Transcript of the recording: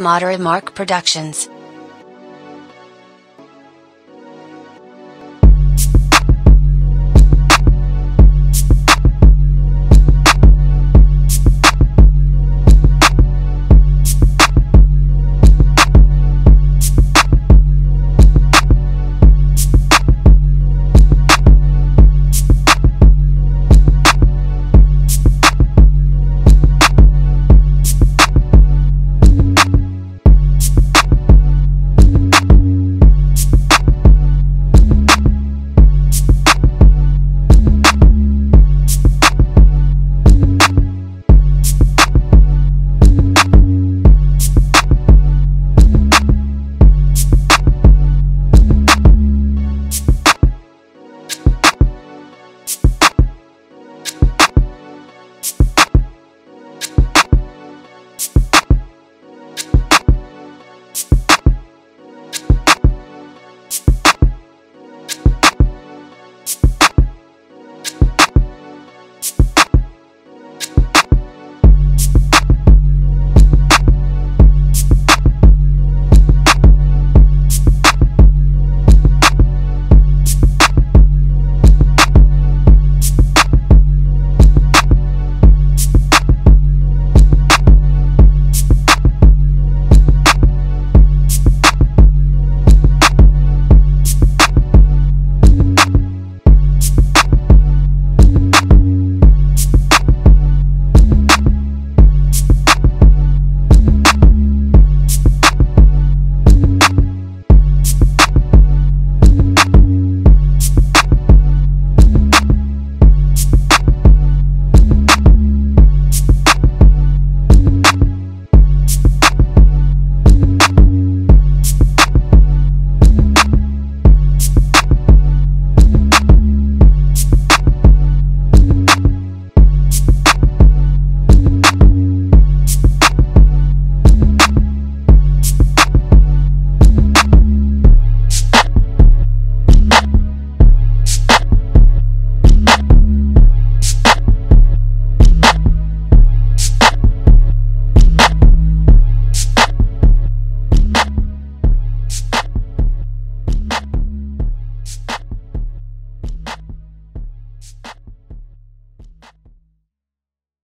Madara Marc Productions.